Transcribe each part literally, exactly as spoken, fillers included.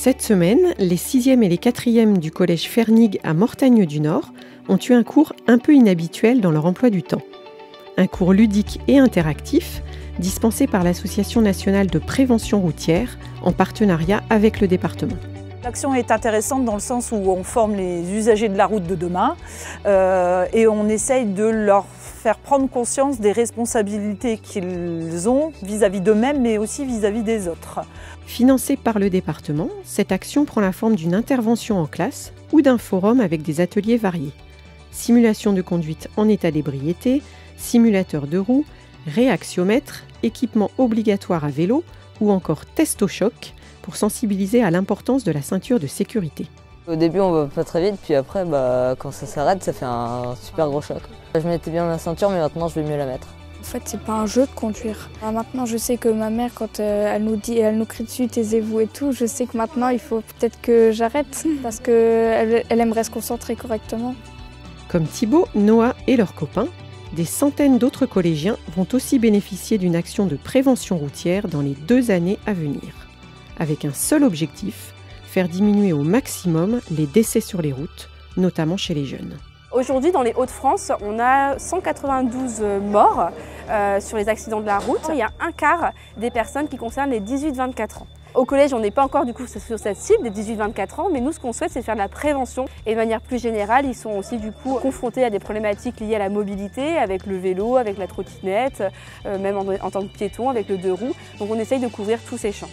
Cette semaine, les sixièmes et les quatrièmes du collège Fernigue à Mortagne-du-Nord ont eu un cours un peu inhabituel dans leur emploi du temps. Un cours ludique et interactif, dispensé par l'Association nationale de prévention routière en partenariat avec le département. L'action est intéressante dans le sens où on forme les usagers de la route de demain euh, et on essaye de leur faire prendre conscience des responsabilités qu'ils ont vis-à-vis d'eux-mêmes mais aussi vis-à-vis des autres. Financée par le département, cette action prend la forme d'une intervention en classe ou d'un forum avec des ateliers variés. Simulation de conduite en état d'ébriété, simulateur de roues, réaxiomètre, équipement obligatoire à vélo ou encore test au choc pour sensibiliser à l'importance de la ceinture de sécurité. Au début on va pas très vite, puis après bah, quand ça s'arrête ça fait un super gros choc. Je mettais bien la ceinture mais maintenant je vais mieux la mettre. En fait c'est pas un jeu de conduire. Maintenant je sais que ma mère quand elle nous dit, elle nous crie dessus taisez-vous et tout, je sais que maintenant il faut peut-être que j'arrête parce qu'elle elle aimerait se concentrer correctement. Comme Thibaut, Noah et leurs copains, des centaines d'autres collégiens vont aussi bénéficier d'une action de prévention routière dans les deux années à venir. Avec un seul objectif, faire diminuer au maximum les décès sur les routes, notamment chez les jeunes. Aujourd'hui, dans les Hauts-de-France, on a cent quatre-vingt-douze morts euh, sur les accidents de la route. Il y a un quart des personnes qui concernent les dix-huit vingt-quatre ans. Au collège, on n'est pas encore du coup sur cette cible des dix-huit vingt-quatre ans, mais nous, ce qu'on souhaite, c'est faire de la prévention. Et de manière plus générale, ils sont aussi du coup confrontés à des problématiques liées à la mobilité, avec le vélo, avec la trottinette, euh, même en, en tant que piéton, avec le deux roues. Donc on essaye de couvrir tous ces champs.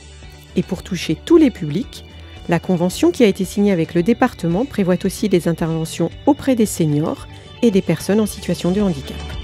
Et pour toucher tous les publics, la convention qui a été signée avec le département prévoit aussi des interventions auprès des seniors et des personnes en situation de handicap.